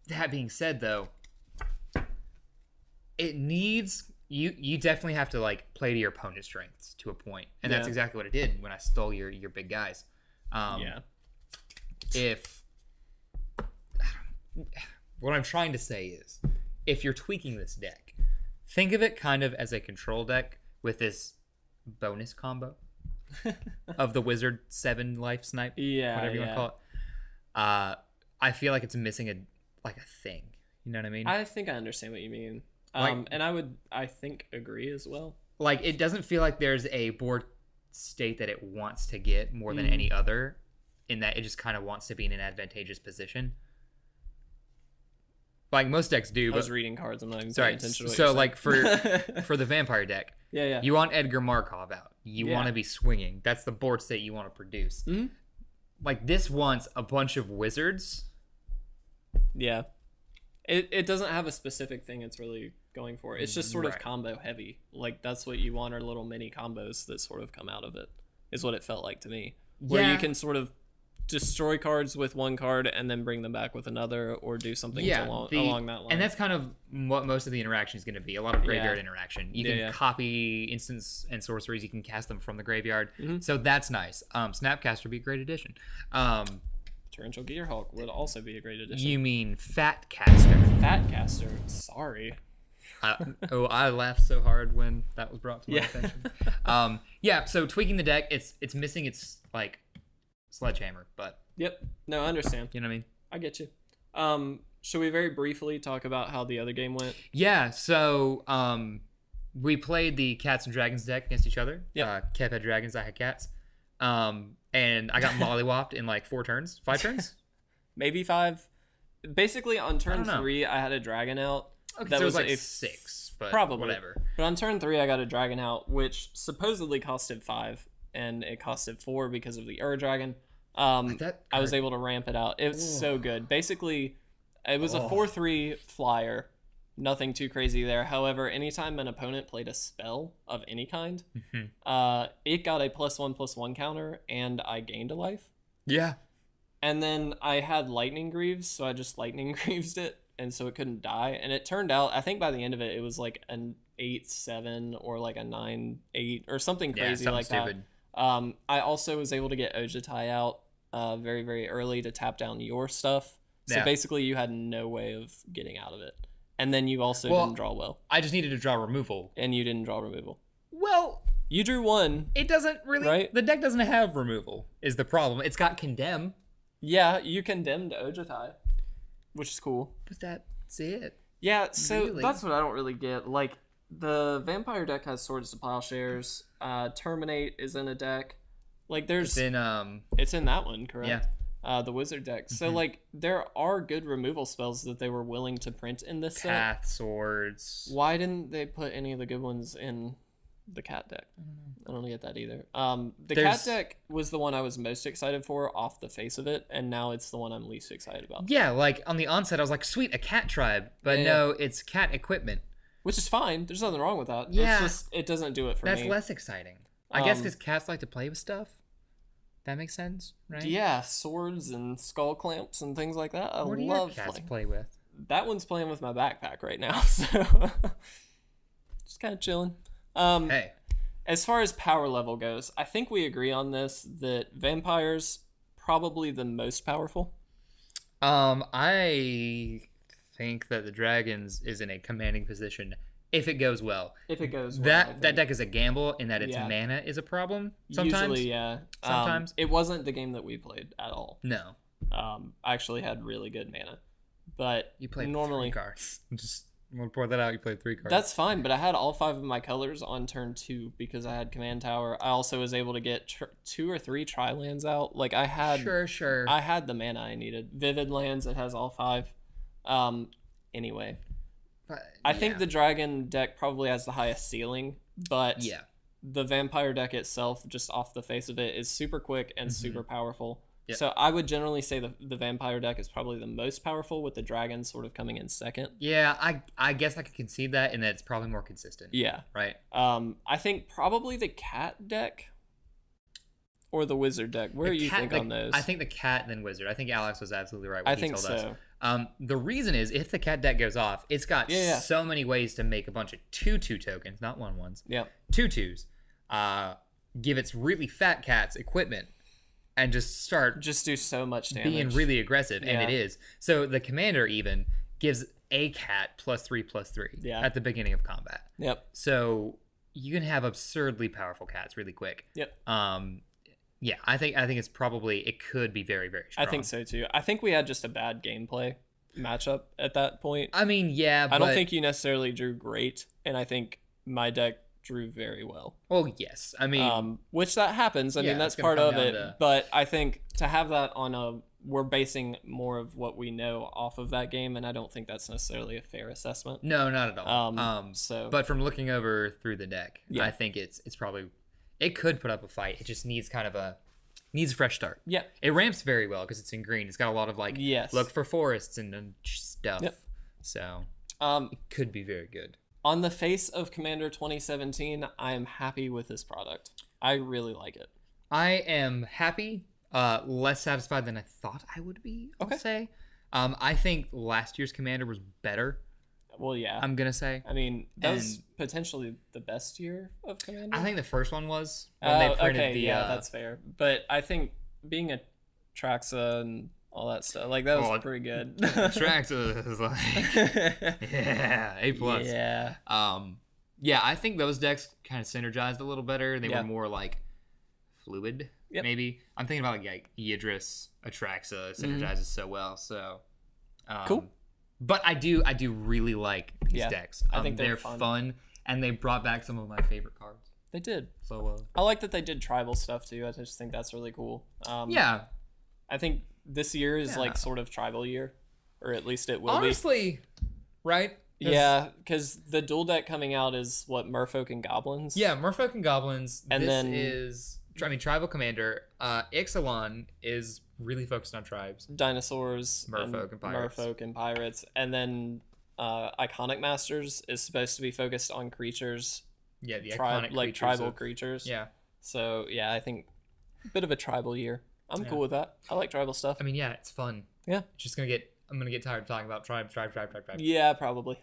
That being said, though, it needs you definitely have to like play to your opponent's strengths to a point, and that's exactly what I did when I stole your big guys. What I'm trying to say is, if you're tweaking this deck, think of it kind of as a control deck with this bonus combo of the wizard 7 life snipe, whatever you want to call it. I feel like it's missing a thing. You know what I mean? I think I understand what you mean. And I think agree as well. Like, it doesn't feel like there's a board state that it wants to get more than any other, in that it just kind of wants to be in an advantageous position. Like most decks do. I was reading cards. I'm not even paying attention to what you're saying. Like for the vampire deck, you want Edgar Markov out. You want to be swinging. That's the board state you want to produce. Mm-hmm. Like, this wants a bunch of wizards. Yeah. It doesn't have a specific thing it's really going for. It's just sort of combo heavy. Like, that's what you want, are little mini combos that sort of come out of it, is what it felt like to me. Where you can sort of destroy cards with one card and then bring them back with another, or do something along that line. And that's kind of what most of the interaction is going to be. A lot of graveyard interaction. You can copy instants and sorceries. You can cast them from the graveyard. Mm-hmm. So that's nice. Snapcaster would be a great addition. Torrential Gearhulk would also be a great addition. You mean Fatcaster. Sorry. I laughed so hard when that was brought to my attention. So tweaking the deck, it's missing its like sledgehammer, but I understand. You know what I mean? I get you. Should we very briefly talk about how the other game went? So we played the Cats and Dragons deck against each other. Kev had dragons, I had cats. And I got mollywopped in like 5 turns. Maybe 5. Basically, on turn 3, I had a dragon out. Okay, that so was like a 6, but probably whatever. But on turn 3, I got a dragon out, which supposedly costed 5, and it costed 4 because of the Ur-Dragon. I was able to ramp it out. It's so good. Basically, it was a 4-3 flyer. Nothing too crazy there. However, anytime an opponent played a spell of any kind, it got a +1/+1 counter, and I gained a life. Yeah. And then I had Lightning Greaves, so I just Lightning Greaves it, and so it couldn't die. And it turned out, I think by the end of it, it was like an 8-7 or like a 9-8 or something crazy stupid. That. I also was able to get Ojutai out very, very early to tap down your stuff. So basically, you had no way of getting out of it. And then you also didn't draw well. I just needed to draw removal. And you didn't draw removal. Well, you drew 1. It doesn't really... Right? The deck doesn't have removal, is the problem. It's got Condemn. Yeah, you condemned Ojutai, which is cool. But that's it. Yeah, so really, that's what I don't really get. Like, the Vampire deck has Swords to Plowshares. Terminate is in a deck. Like, there's... It's in... It's in that one, correct? Yeah. The Wizard deck. So, like, there are good removal spells that they were willing to print in this set. Path Swords. Why didn't they put any of the good ones in the Cat deck? I don't get that either. Cat deck was the one I was most excited for off the face of it, and now it's the one I'm least excited about. Yeah, like, on the onset, I was like, sweet, a Cat tribe. But no, it's Cat equipment. Which is fine. There's nothing wrong with that. Yeah. It's just, it doesn't do it for me. That's less exciting. I guess because cats like to play with stuff. That makes sense, right? Yeah, swords and skull clamps and things like that. I love cats play with. That one's playing with my backpack right now, so just kind of chilling. Hey, as far as power level goes, I think we agree on this that Vampire's probably the most powerful. I think that the Dragons is in a commanding position. If it goes well. That deck is a gamble in that its mana is a problem sometimes. Usually, yeah. Sometimes. It wasn't the game that we played at all. No. I actually had really good mana. But you played normally 3 cards. Just want to point that out. You played 3 cards. That's fine, but I had all 5 of my colors on turn 2 because I had Command Tower. I also was able to get 2 or 3 tri-lands out. Like, I had... Sure. I had the mana I needed. Vivid Lands, it has all 5. Anyway... I think the Dragon deck probably has the highest ceiling, but the Vampire deck itself, just off the face of it, is super quick and super powerful. Yep. So I would generally say the Vampire deck is probably the most powerful, with the Dragon sort of coming in second. Yeah, I guess I could concede that, and that it's probably more consistent. Yeah. Right. I think probably the Cat deck, or the wizard deck? Where do you think on those? I think the cat, then wizard. I think Alex was absolutely right when he told us. The reason is, if the cat deck goes off, it's got so many ways to make a bunch of 2/2 tokens, not 1/1s. Yeah. 2/2s. Give its really fat cats equipment and just start do so much damage. Being really aggressive, and it is. So the commander even gives a cat +3/+3 at the beginning of combat. Yep. So you can have absurdly powerful cats really quick. Yep. Yeah, I think it's probably, it could be very, very strong. I think so too. I think we had just a bad gameplay matchup at that point. I mean, yeah, but I don't think you necessarily drew great, and I think my deck drew very well. Oh, yes. I mean, which that happens. I mean, that's part of it. But I think to have that on a, we're basing more of what we know off of that game, and I don't think that's necessarily a fair assessment. No, not at all. So, but from looking over through the deck, I think it's probably, it could put up a fight. It just needs kind of a a fresh start. Yeah. It ramps very well because it's in green. It's got a lot of like look for forests and stuff. Yep. So it could be very good. On the face of Commander 2017, I am happy with this product. I really like it. I am happy, less satisfied than I thought I would be, I'll say. I think last year's Commander was better. Well, yeah. I'm going to say. I mean, that was potentially the best year of Commander. I think the first one was when they printed the... Yeah, that's fair. But I think being a Traxa and all that stuff, like, that was pretty good. Traxa is like... A+. Yeah. Yeah, I think those decks kind of synergized a little better. They were more, like, fluid, maybe. I'm thinking about, like, Yidris, Atraxa synergizes so well, so... cool. But I do really like these decks. I think they're fun, and they brought back some of my favorite cards. They did. So I like that they did tribal stuff too. I just think that's really cool. Yeah, I think this year is like sort of tribal year, or at least it will be. Honestly, right? Yeah, because the dual deck coming out is what, Merfolk and Goblins. Yeah, Merfolk and Goblins, and this then is Tribal Commander. Ixalan is really focused on tribes, dinosaurs, Merfolk and pirates, and then Iconic Masters is supposed to be focused on creatures. Yeah, the iconic like tribal creatures. Yeah. So yeah, I think a bit of a tribal year. I'm cool with that. I like tribal stuff. I mean, yeah, it's fun. Yeah. I'm gonna get tired of talking about tribes. Yeah, probably.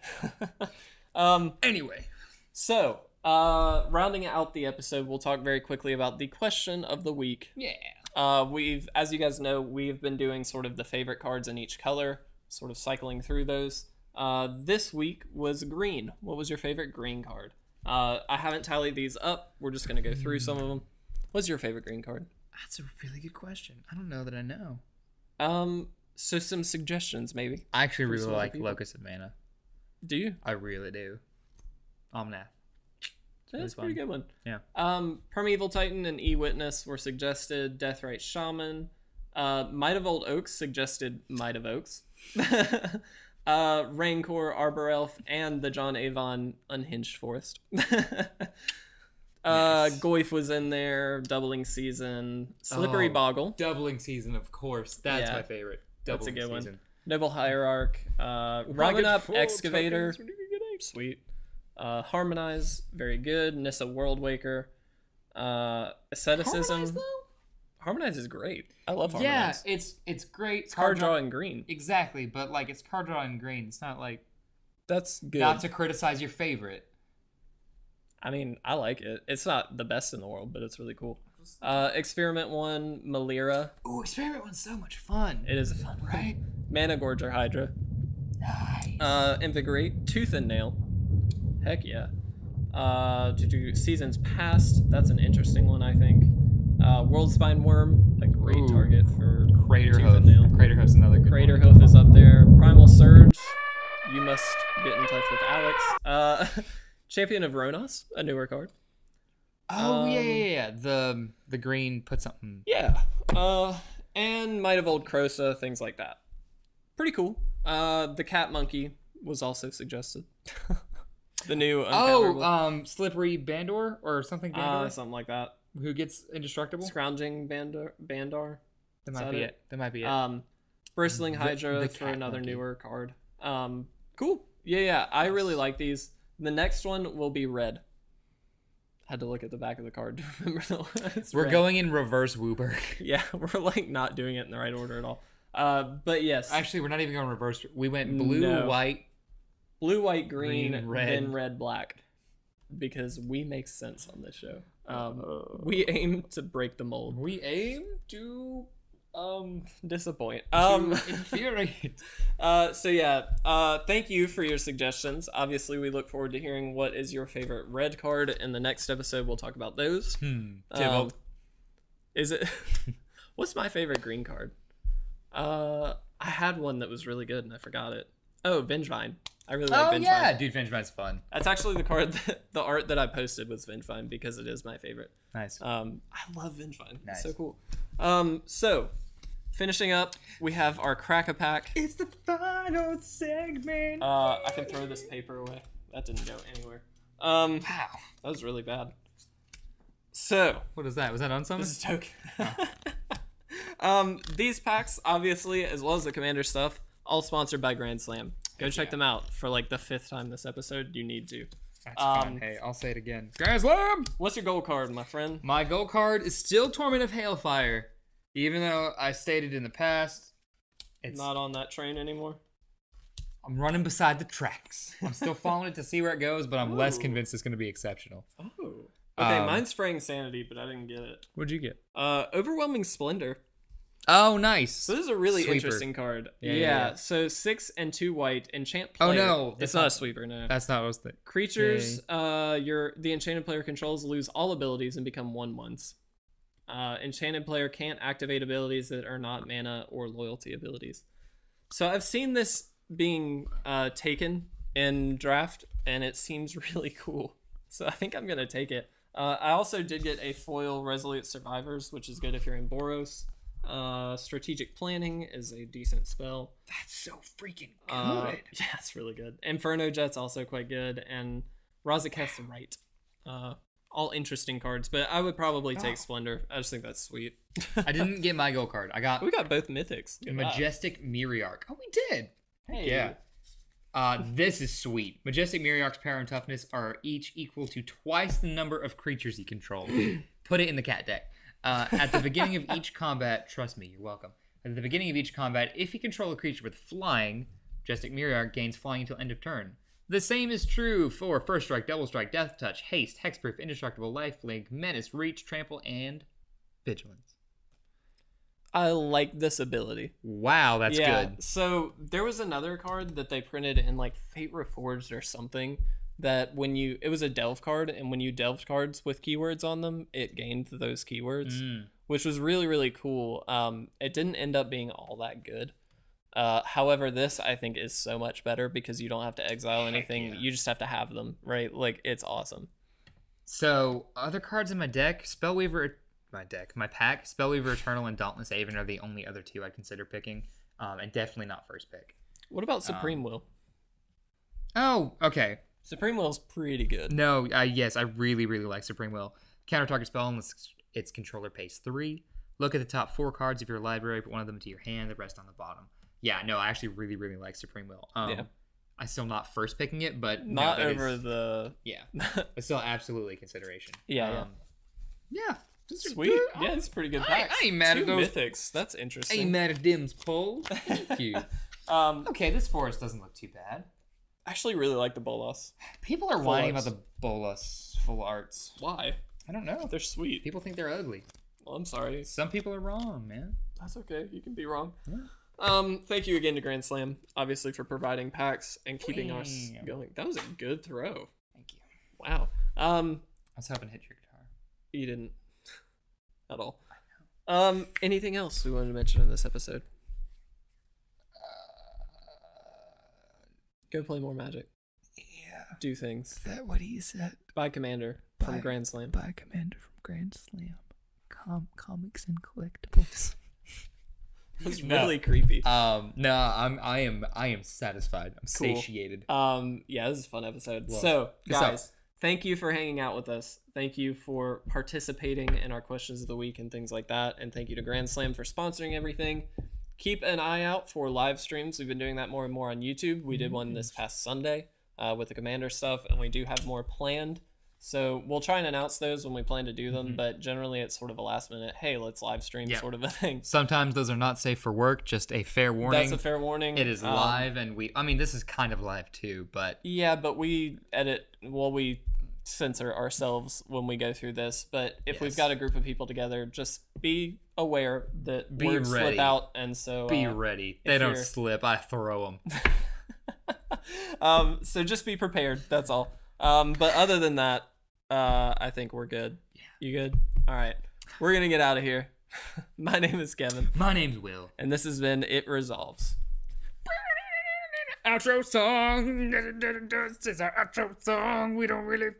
Anyway, so. Rounding out the episode, we'll talk very quickly about the question of the week. Yeah. We've, as you guys know, we've been doing sort of the favorite cards in each color, sort of cycling through those. This week was green. What was your favorite green card? I haven't tallied these up. We're just going to go through some of them. What's your favorite green card? That's a really good question. I don't know that I know. So some suggestions, maybe. I actually really like Locust of Mana. Do you? I really do. Omnath. That's a pretty good one. Yeah. Primeval Titan and E-Witness were suggested. Deathrite Shaman. Might of Old Oaks suggested Might of Oaks. Rancor, Arborelf, and the John Avon Unhinged Forest. Goyf was in there. Doubling Season. Slippery Boggle. Doubling Season, of course. That's my favorite. Doubling Season. That's a good one. Noble Hierarch. Rubbing Up Excavator. Sweet. Harmonize, very good. Nissa Worldwaker. Asceticism. Harmonize is great. I love Harmonize. Yeah, it's great. It's card draw in green. Exactly, but like it's card draw in green. It's not like that's good. Not to criticize your favorite. I mean, I like it. It's not the best in the world, but it's really cool. Experiment 1, Malira. Ooh, Experiment 1's so much fun. It is fun, right? Mana Gorger Hydra. Nice. Invigorate, Tooth and Nail. Heck yeah. To do Seasons Past, that's an interesting one, I think. Worldspine Worm, a great target for Craterhoof. Craterhoof's another good one. Craterhoof is up there. Primal Surge, you must get in touch with Alex. Champion of Ronos, a newer card. Oh, yeah. The green put something. Yeah. And Might of Old Crosa, things like that. Pretty cool. The Cat Monkey was also suggested. The new Slippery Bandor or something. Bandor? Something like that. Who gets indestructible? Scrounging Bandar. That might be it. That might be it. Bristling Hydra for another newer card. Cool. Yeah. I really like these. The next one will be red. Had to look at the back of the card to remember the last. We're going in reverse Wooper. Yeah, we're like not doing it in the right order at all. But yes. Actually, we're not even going reverse. We went blue, white. Blue, white, green, red. Then red, black. Because we make sense on this show. We aim to break the mold. We aim to disappoint. Infuriate. So yeah, thank you for your suggestions. Obviously, we look forward to hearing what is your favorite red card. In the next episode, we'll talk about those. Is it? What's my favorite green card? I had one that was really good and I forgot it. Oh, Vengevine. I really like Vengevine. Oh yeah, dude, Vengevine's fun. That's actually the card, the art that I posted was Vengevine because it is my favorite. Nice. I love Vengevine. Nice. It's so cool. So, finishing up, we have our Crack-a-Pack. It's the final segment. I can throw this paper away. That didn't go anywhere. Wow. That was really bad. So. What is that? Was that on something? This is a token. Oh. These packs, obviously, as well as the Commander stuff, all sponsored by Grand Slam. Go check them out. For like the 5th time this episode, you need to. That's fine. Hey, I'll say it again. Grand Slam! What's your goal card, my friend? My goal card is still Torment of Hailfire. Even though I stated in the past, it's not on that train anymore. I'm running beside the tracks. I'm still following it to see where it goes, but I'm less convinced it's going to be exceptional. Oh. Okay, mine's Fraying Sanity, but I didn't get it. What'd you get? Overwhelming Splendor. Oh, nice. So this is a really interesting card. Yeah. So 6 and 2 white enchant player. Oh no, it's not a sweeper. No, that's not what I was thinking. Creatures, the enchanted player controls lose all abilities and become 1/1s. Enchanted player can't activate abilities that are not mana or loyalty abilities. So I've seen this being taken in draft, and it seems really cool. So I think I'm gonna take it. I also did get a foil Resolute Survivors, which is good if you're in Boros. Strategic Planning is a decent spell. That's so freaking good. Yeah, it's really good. Inferno Jet's also quite good, and Razaketh's Right. All interesting cards, but I would probably take Splendor. I just think that's sweet. I didn't get my goal card. We got both mythics. Majestic Miriarch. Oh, we did. Hey. Yeah. This is sweet. Majestic Miriarch's power and toughness are each equal to twice the number of creatures you control. Put it in the cat deck. At the beginning of each combat, trust me, you're welcome. At the beginning of each combat, if you control a creature with flying, Majestic Miriarch gains flying until end of turn. The same is true for First Strike, Double Strike, Death Touch, Haste, Hexproof, Indestructible, Lifelink, Menace, Reach, Trample, and Vigilance. I like this ability. Wow, that's good. So there was another card that they printed in like Fate Reforged or something. That when you, it was a delve card, and when you delved cards with keywords on them, it gained those keywords, which was really, really cool. It didn't end up being all that good. However, this I think is so much better because you don't have to exile anything. Yeah. You just have to have them, right? Like, it's awesome. So other cards in my deck, Spellweaver, my pack, Spellweaver Eternal and Dauntless Haven are the only other two I consider picking, and definitely not first pick. What about Supreme Will? Oh, okay. Supreme Will's pretty good. No, yes, I really, really like Supreme Will. Counter target spell unless its controller pays 3. Look at the top 4 cards of your library, put one of them into your hand, the rest on the bottom. Yeah, no, I actually really, really like Supreme Will. I'm still not first picking it, but not yeah, it's still absolutely a consideration. Yeah. Sweet. Yeah, it's pretty good. I ain't mad at those mythics. That's interesting. I ain't mad at Dim's poll. Thank you. Okay, this forest doesn't look too bad. I actually really like the Bolas. People are whining about the Bolas full arts. Why? I don't know. They're sweet. People think they're ugly. Well, I'm sorry. Some people are wrong, man. That's okay. You can be wrong. Yeah. Thank you again to Grand Slam, obviously, for providing packs and keeping us going. That was a good throw. Thank you. Wow. I was hoping to hit your guitar. You didn't. At all. I know. Anything else we wanted to mention in this episode? Go play more Magic. Yeah. Do things. Is that what he said? By Commander from Grand Slam. By Commander from Grand Slam. Comics and collectibles. That's really creepy. No, I am satisfied. I'm satiated. Yeah, this is a fun episode. Well, so guys, thank you for hanging out with us. Thank you for participating in our questions of the week and things like that. And thank you to Grand Slam for sponsoring everything. Keep an eye out for live streams. We've been doing that more and more on YouTube. We did one this past Sunday with the Commander stuff, and we do have more planned. So we'll try and announce those when we plan to do them, but generally it's sort of a last minute, hey, let's live stream sort of a thing. Sometimes those are not safe for work, just a fair warning. That's a fair warning. It is live, and I mean, this is kind of live too, but... Yeah, but we edit, well, we censor ourselves when we go through this, but if we've got a group of people together, just be aware that words slip out, and so... Be ready. They don't slip, I throw them. So just be prepared, that's all. But other than that, I think we're good. Yeah. You good? All right. We're going to get out of here. My name is Kevin. My name's Will. And this has been It Resolves. Outro song. This is our outro song. We don't really...